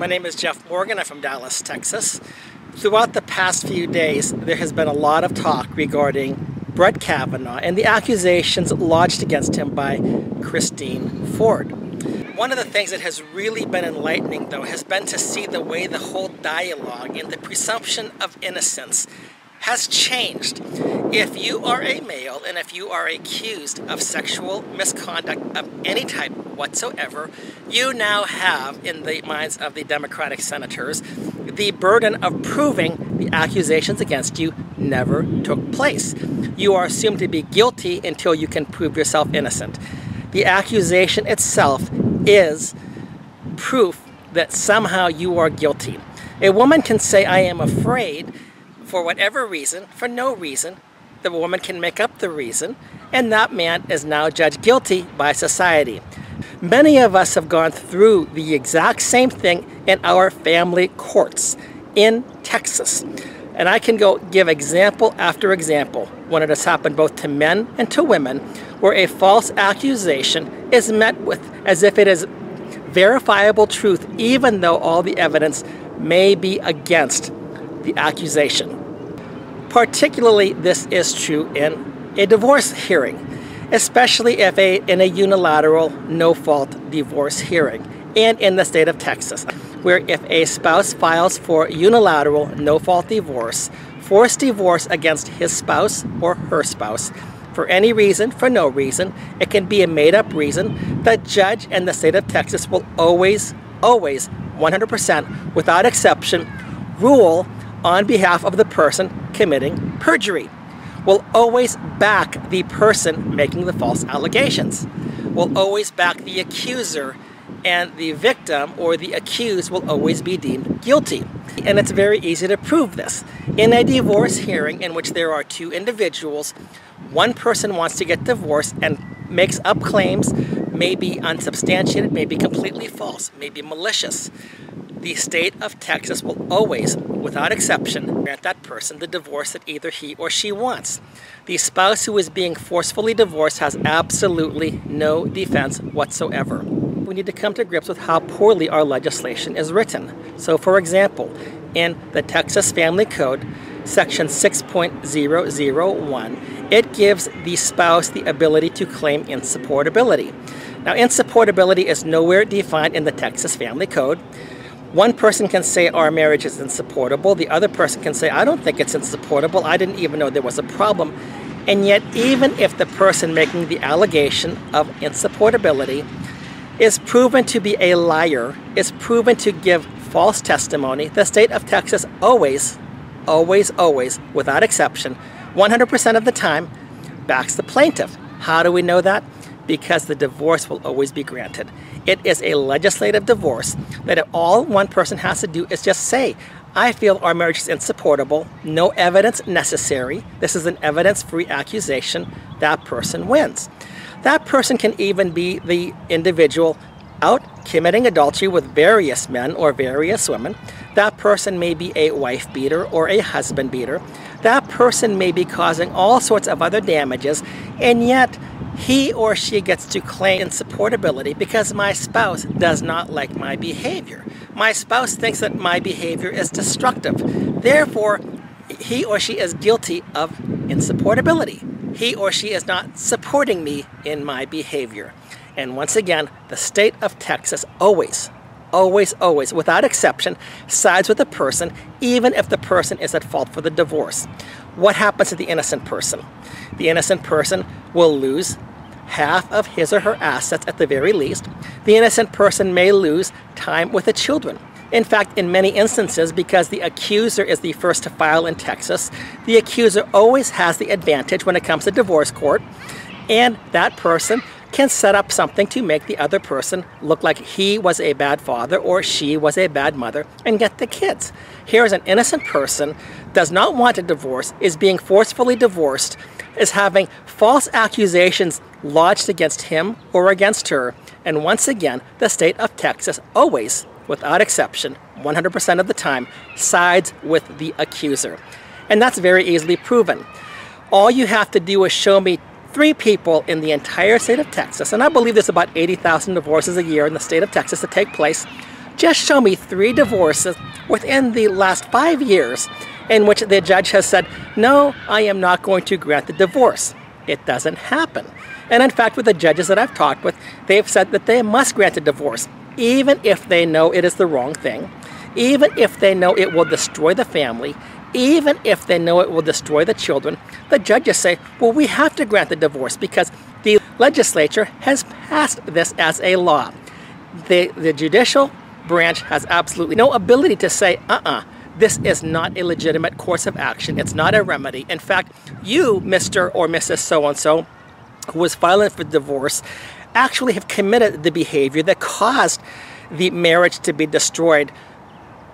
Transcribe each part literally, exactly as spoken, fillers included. My name is Jeff Morgan. I'm from Dallas, Texas. Throughout the past few days, there has been a lot of talk regarding Brett Kavanaugh and the accusations lodged against him by Christine Ford. One of the things that has really been enlightening, though, has been to see the way the whole dialogue and the presumption of innocence has changed. If you are a male and if you are accused of sexual misconduct of any type whatsoever, you now have, in the minds of the Democratic senators, the burden of proving the accusations against you never took place. You are assumed to be guilty until you can prove yourself innocent. The accusation itself is proof that somehow you are guilty. A woman can say, "I am afraid," for whatever reason, for no reason. The woman can make up the reason, and that man is now judged guilty by society. Many of us have gone through the exact same thing in our family courts in Texas. And I can go give example after example when it has happened both to men and to women, where a false accusation is met with as if it is verifiable truth, even though all the evidence may be against the accusation. Particularly, this is true in a divorce hearing, especially if a, in a unilateral, no-fault divorce hearing, and in the state of Texas, where if a spouse files for unilateral, no-fault divorce, forced divorce against his spouse or her spouse, for any reason, for no reason, it can be a made-up reason, the judge in the state of Texas will always, always, one hundred percent, without exception, rule on behalf of the person committing perjury, will always back the person making the false allegations, will always back the accuser, and the victim or the accused will always be deemed guilty. And it's very easy to prove this. In a divorce hearing in which there are two individuals, one person wants to get divorced and makes up claims, maybe unsubstantiated, maybe completely false, maybe malicious. The state of Texas will always, without exception, grant that person the divorce that either he or she wants. The spouse who is being forcefully divorced has absolutely no defense whatsoever. We need to come to grips with how poorly our legislation is written. So, for example, in the Texas Family Code, Section six point zero zero one, it gives the spouse the ability to claim insupportability. Now, insupportability is nowhere defined in the Texas Family Code. One person can say our marriage is insupportable, the other person can say I don't think it's insupportable, I didn't even know there was a problem. And yet even if the person making the allegation of insupportability is proven to be a liar, is proven to give false testimony, the state of Texas always, always, always, without exception, one hundred percent of the time, backs the plaintiff. How do we know that? Because the divorce will always be granted. It is a legislative divorce that all one person has to do is just say, I feel our marriage is insupportable, no evidence necessary, this is an evidence-free accusation, that person wins. That person can even be the individual out committing adultery with various men or various women. That person may be a wife beater or a husband beater. That person may be causing all sorts of other damages, and yet he or she gets to claim insupportability because my spouse does not like my behavior. My spouse thinks that my behavior is destructive. Therefore, he or she is guilty of insupportability. He or she is not supporting me in my behavior. And once again, the state of Texas always, always, always, without exception, sides with the person, even if the person is at fault for the divorce. What happens to the innocent person? The innocent person will lose half of his or her assets at the very least. The innocent person may lose time with the children. In fact, in many instances, because the accuser is the first to file in Texas, the accuser always has the advantage when it comes to divorce court, and that person can set up something to make the other person look like he was a bad father or she was a bad mother and get the kids. Here's an innocent person, does not want a divorce, is being forcefully divorced, is having false accusations lodged against him or against her. And once again, the state of Texas always, without exception, one hundred percent of the time, sides with the accuser. And that's very easily proven. All you have to do is show me three people in the entire state of Texas, and I believe there's about eighty thousand divorces a year in the state of Texas that take place. Just show me three divorces within the last five years in which the judge has said, no, I am not going to grant the divorce. It doesn't happen. And in fact, with the judges that I've talked with, they've said that they must grant a divorce, even if they know it is the wrong thing, even if they know it will destroy the family, even if they know it will destroy the children. The judges say, well, we have to grant the divorce because the legislature has passed this as a law. The, the judicial branch has absolutely no ability to say, uh-uh, this is not a legitimate course of action. It's not a remedy. In fact, you, Mister or Missus So-and-so, who was filing for divorce, actually have committed the behavior that caused the marriage to be destroyed.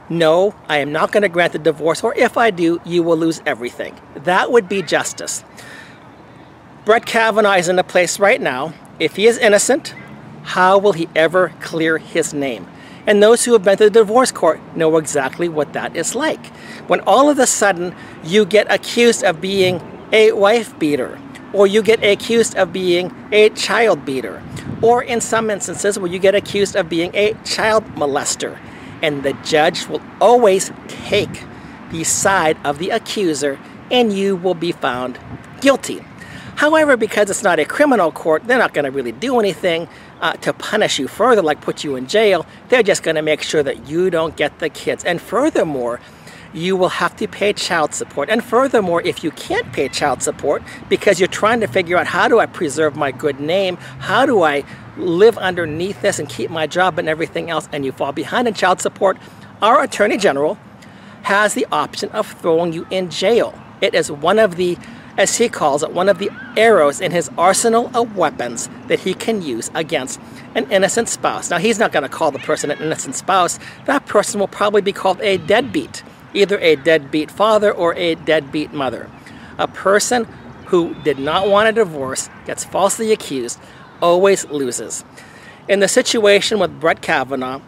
No, I am not going to grant the divorce, or if I do, you will lose everything. That would be justice. Brett Kavanaugh is in a place right now. If he is innocent, how will he ever clear his name? And those who have been to the divorce court know exactly what that is like. When all of a sudden you get accused of being a wife beater, or you get accused of being a child beater, or in some instances where you get accused of being a child molester, and the judge will always take the side of the accuser, and you will be found guilty. However, because it's not a criminal court, they're not going to really do anything uh, to punish you further, like put you in jail. They're just going to make sure that you don't get the kids. And furthermore, you will have to pay child support. And furthermore, if you can't pay child support because you're trying to figure out, how do I preserve my good name? How do I live underneath this and keep my job and everything else? And you fall behind in child support, our Attorney General has the option of throwing you in jail. It is one of the, as he calls it, one of the arrows in his arsenal of weapons that he can use against an innocent spouse. Now, he's not going to call the person an innocent spouse. That person will probably be called a deadbeat, either a deadbeat father or a deadbeat mother. A person who did not want a divorce, gets falsely accused, always loses. In the situation with Brett Kavanaugh,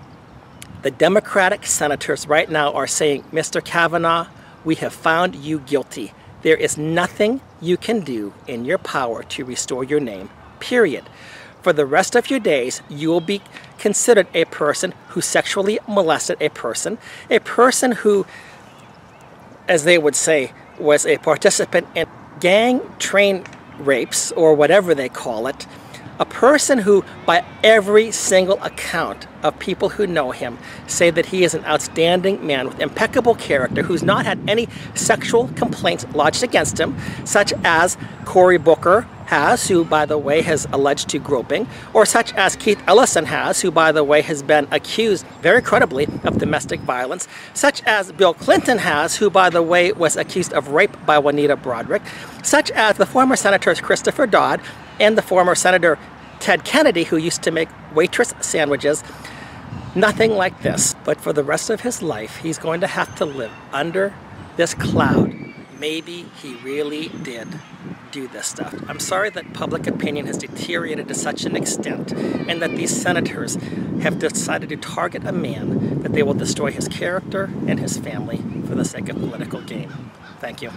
the Democratic senators right now are saying, Mister Kavanaugh, we have found you guilty. There is nothing you can do in your power to restore your name, period. For the rest of your days, you will be considered a person who sexually molested a person, a person who, as they would say, was a participant in gang train rapes, or whatever they call it, a person who, by every single account of people who know him, say that he is an outstanding man with impeccable character who's not had any sexual complaints lodged against him, such as Cory Booker has, who, by the way, has alleged to groping, or such as Keith Ellison has, who, by the way, has been accused very credibly of domestic violence, such as Bill Clinton has, who, by the way, was accused of rape by Juanita Broderick, such as the former senators Christopher Dodd and the former Senator Ted Kennedy, who used to make waitress sandwiches. Nothing like this. But for the rest of his life, he's going to have to live under this cloud. Maybe he really did do this stuff. I'm sorry that public opinion has deteriorated to such an extent, and that these senators have decided to target a man that they will destroy his character and his family for the sake of political gain. Thank you.